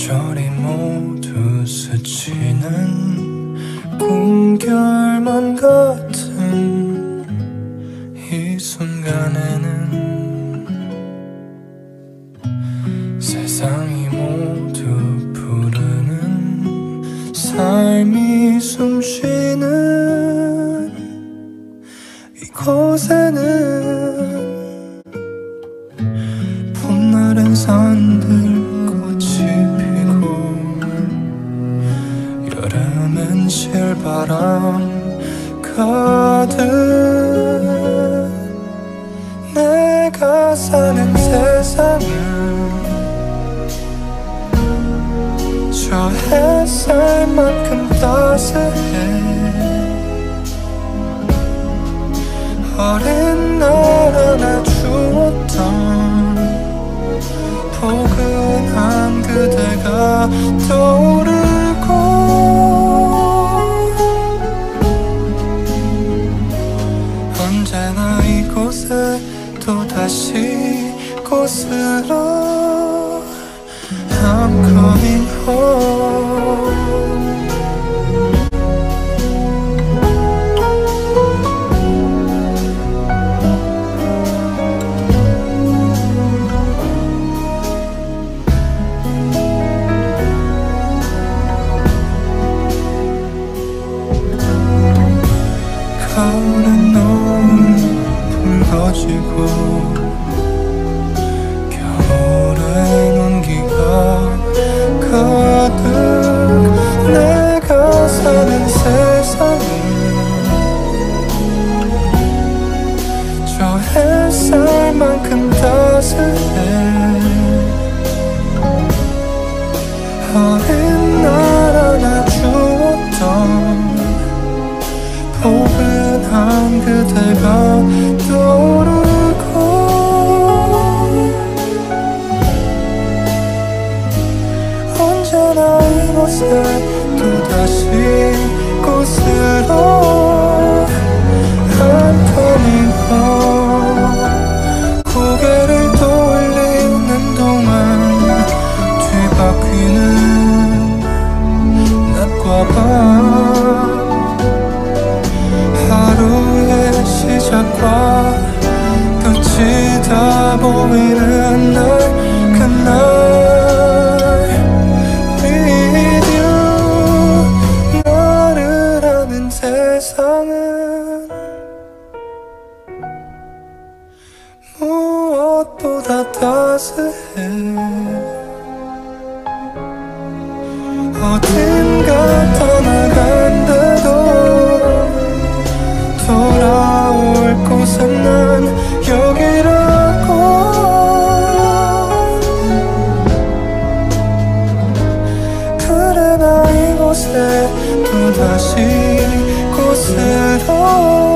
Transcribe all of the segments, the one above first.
계절이 모두 스치는 봄결만 같은 이 순간에는 세상이 모두 부르는 삶이 숨쉬는 이곳에는 봄날엔 산들 바람 가득 내가 사는 세상은 저 햇살만큼 따스해. 어린 날 안아 주었던 포근한 그대가 떠오르고 언제나 이곳에 또다시 꽃으로 I'm coming home. 가을은 너무 붉어지고 겨울엔 온기가 가득 내가 사는 세상은 저 햇살만큼 따스해. 어린 날 안아 주었던 포근한 그대가 떠오르고 언제나 이곳에 또다시 꽃으로 I'm coming home. 고개를 돌리는 동안 뒤바뀌는 낮과 밤 하루의 시작과 끝이 다 보이는 날 그날 With you 나를 아는 세상은 무엇보다 따스해. 어딘가 떠나간대도 돌아올 곳은 난 여기라고. 그래 나 이곳에 또다시 곳으로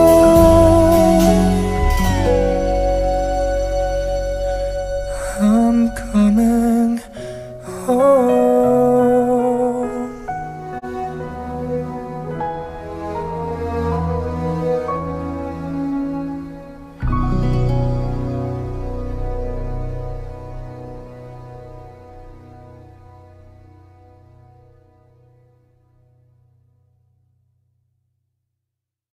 I'm coming home.